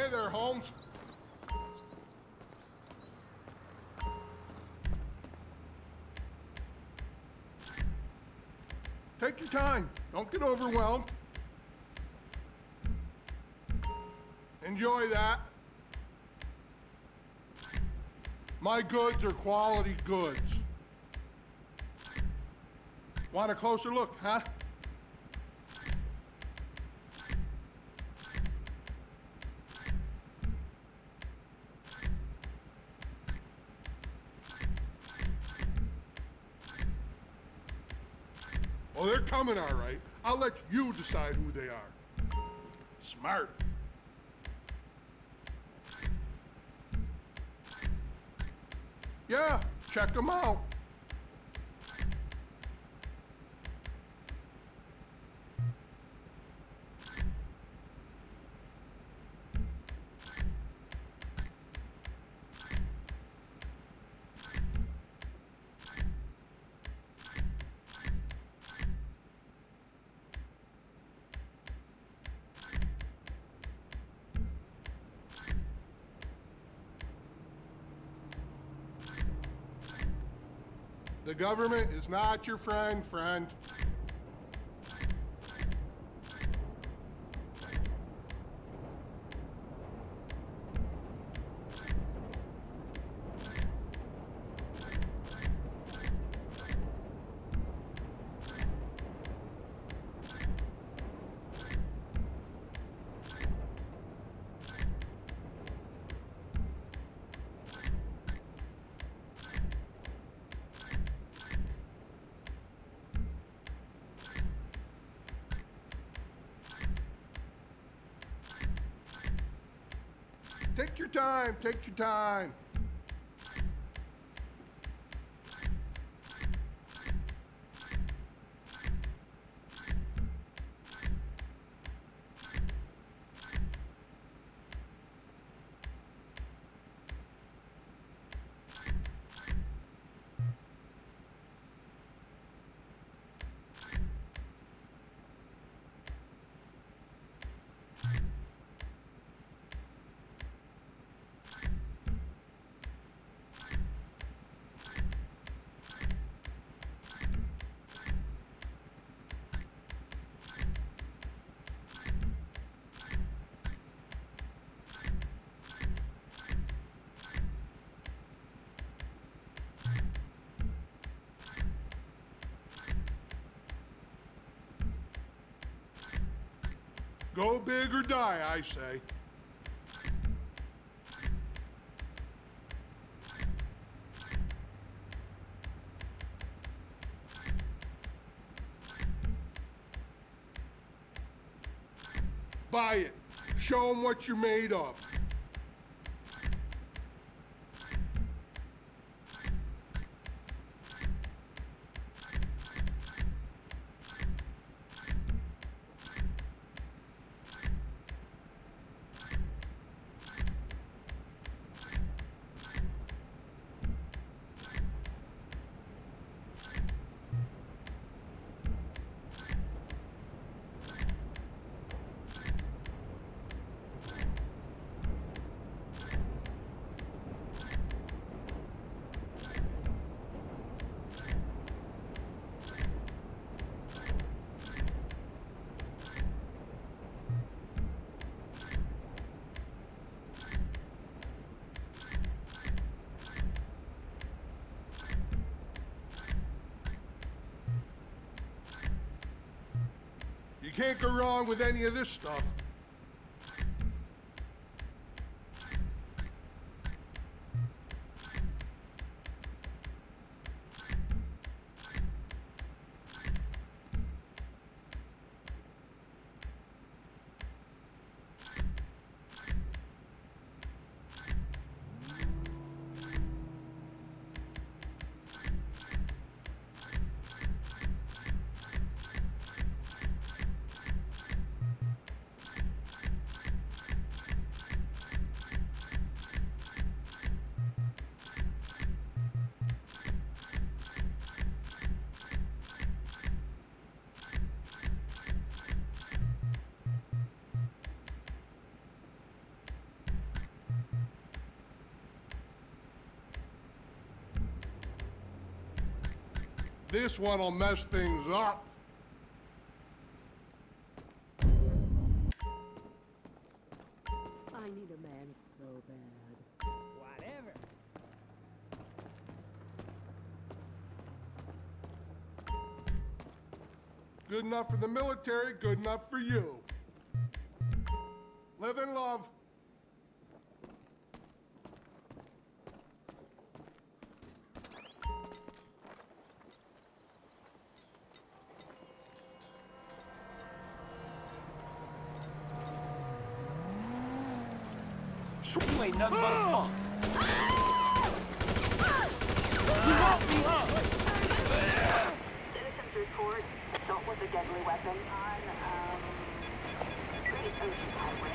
Hey there, Holmes. Take your time. Don't get overwhelmed. Enjoy that. My goods are quality goods. Want a closer look, huh? Well, they're coming, all right. I'll let you decide who they are. Smart. Yeah, check them out. The government is not your friend, friend. Take your time, take your time. Go big or die, I say. Buy it. Show them what you're made of. You can't go wrong with any of this stuff. This one'll mess things up. I need a man so bad. Whatever. Good enough for the military, good enough for you. Live and love. Ain't nothing but a punk. You won't be hung. Citizens report assault with a deadly weapon on Great Ocean Highway.